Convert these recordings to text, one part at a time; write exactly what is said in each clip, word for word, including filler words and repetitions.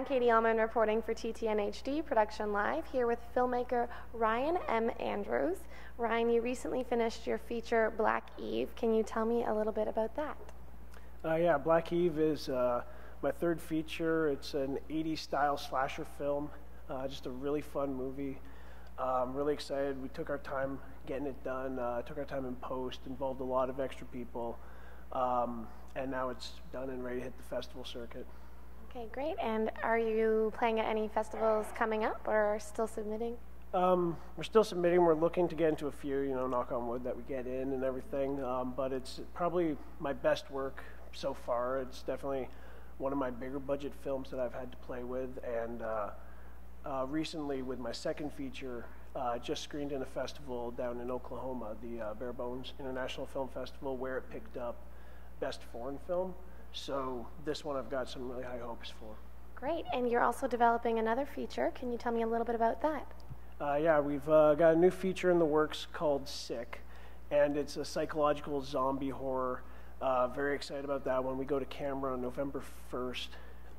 I'm Katie Uhlmann reporting for T T N H D Production Live here with filmmaker Ryan M. Andrews. Ryan, you recently finished your feature Black Eve. Can you tell me a little bit about that? Uh, yeah, Black Eve is uh, my third feature. It's an eighties style slasher film, uh, just a really fun movie. Uh, I'm really excited. We took our time getting it done, uh, took our time in post, involved a lot of extra people, um, and now it's done and ready to hit the festival circuit. Okay, great. And are you playing at any festivals coming up or still submitting? Um, we're still submitting. We're looking to get into a few, you know, knock on wood that we get in and everything. Um, but it's probably my best work so far. It's definitely one of my bigger budget films that I've had to play with. And uh, uh, recently with my second feature, uh, just screened in a festival down in Oklahoma, the uh, Bare Bones International Film Festival, where it picked up Best Foreign Film. So this one I've got some really high hopes for. Great, and you're also developing another feature. Can you tell me a little bit about that? Uh, yeah, we've uh, got a new feature in the works called Sick, and it's a psychological zombie horror. Uh, very excited about that one. We go to camera on November first.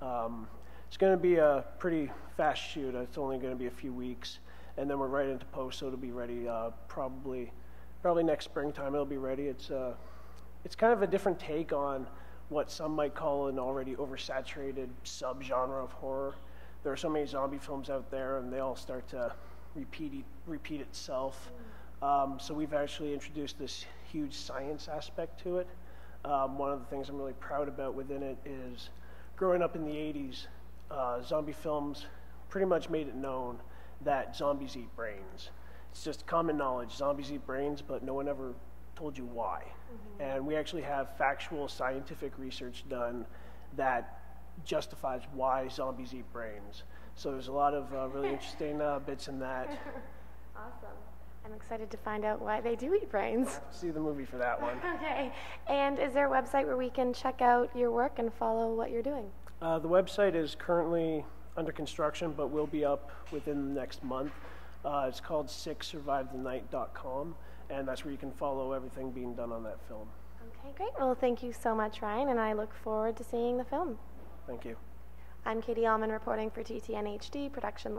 Um, it's going to be a pretty fast shoot. It's only going to be a few weeks, and then we're right into post, so it'll be ready uh, probably probably next springtime. It'll be ready. It's uh, it's kind of a different take on what some might call an already oversaturated subgenre of horror. There are so many zombie films out there, and they all start to repeat repeat itself. Um, so we've actually introduced this huge science aspect to it. Um, one of the things I'm really proud about within it is, growing up in the eighties, uh, zombie films pretty much made it known that zombies eat brains. It's just common knowledge, zombies eat brains, but no one ever told you why. Mm-hmm. And we actually have factual scientific research done that justifies why zombies eat brains. So there's a lot of uh, really interesting uh, bits in that. Awesome. I'm excited to find out why they do eat brains. See the movie for that one. Okay. And is there a website where we can check out your work and follow what you're doing? Uh, the website is currently under construction, but will be up within the next month. Uh, it's called sick survive the night dot com, and that's where you can follow everything being done on that film. Okay, great. Well, thank you so much, Ryan, and I look forward to seeing the film. Thank you. I'm Katie Uhlmann reporting for T T N H D Production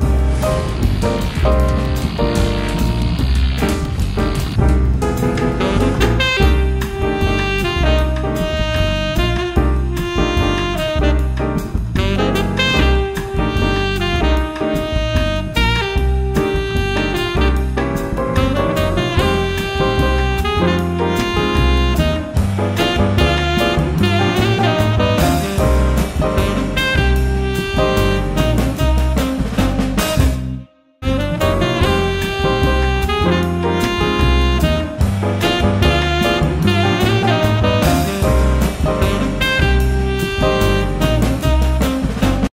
Live.